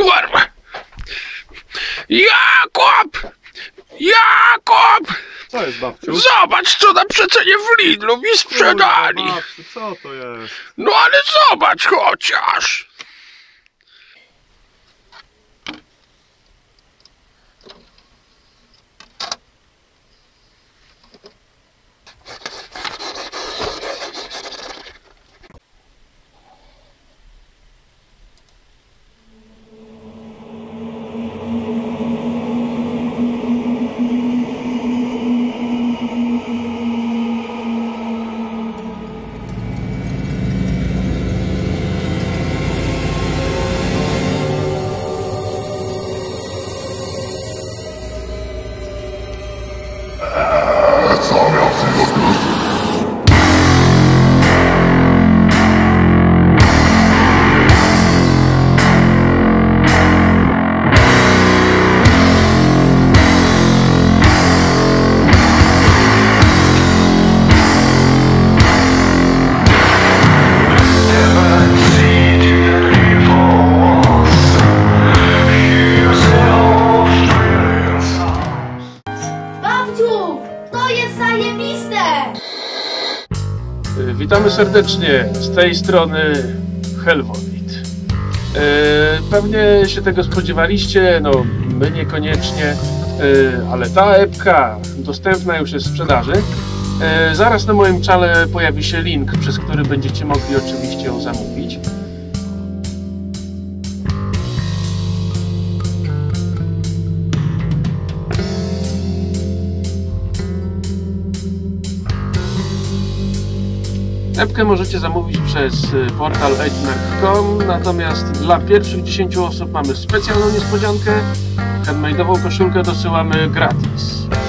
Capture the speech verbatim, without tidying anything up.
Kurwa! Jakub! Jakub! Co jest, babciu? Zobacz, co na przecenie w Lidlu mi sprzedali! Kurwa, babciu, co to jest? No ale zobacz chociaż! Witamy serdecznie, z tej strony Hellvoid. E, pewnie się tego spodziewaliście, no my niekoniecznie, e, ale ta epka dostępna już jest w sprzedaży. E, zaraz na moim czale pojawi się link, przez który będziecie mogli oczywiście ją zamówić. Epkę możecie zamówić przez portal eight merch kropka com, natomiast dla pierwszych dziesięciu osób mamy specjalną niespodziankę. Handmade'ową koszulkę dosyłamy gratis.